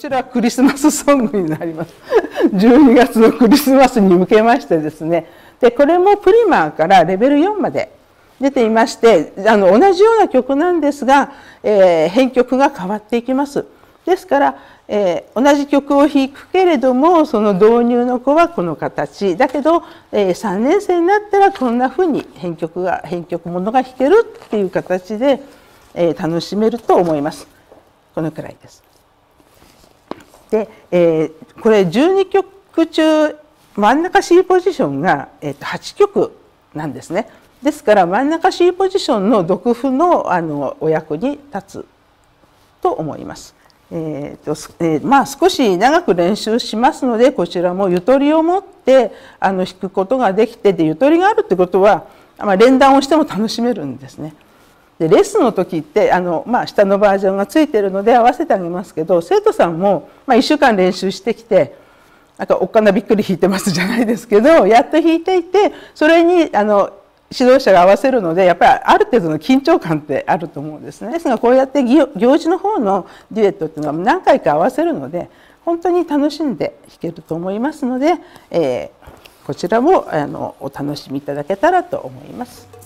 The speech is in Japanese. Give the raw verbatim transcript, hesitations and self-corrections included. ちらクリスマスソングになります。じゅうにがつのクリスマスに向けましてですね、でこれもプリマーからレベルよんまで出ていまして、あの同じような曲なんですが、えー、編曲が変わっていきます。ですから、えー、同じ曲を弾くけれども、その導入の子はこの形だけど、えー、さんねん生になったらこんなふうに編曲が編曲ものが弾けるっていう形で、えー、楽しめると思います。このくらいです。で、えー、これじゅうにきょく中真ん中 C ポジションが、えー、とはちきょくなんですね。ですから真ん中 C ポジションの独譜 の, あのお役に立つと思います。えーとえー、まあ少し長く練習しますので、こちらもゆとりを持ってあの弾くことができて、でゆとりがあるってことは、まあ、連弾をしても楽しめるんですね。でレッスンの時ってあの、まあ、下のバージョンがついてるので合わせてあげますけど、生徒さんも、まあ、いっしゅうかん練習してきて、なんかおっかなびっくり弾いてますじゃないですけど、やっと弾いていて、それにあの指導者が合わせるので、やっぱりある程度の緊張感ってあると思うんですね。ですがこうやって行事の方のデュエットっていうのは何回か合わせるので、本当に楽しんで弾けると思いますので、えー、こちらもあのお楽しみいただけたらと思います。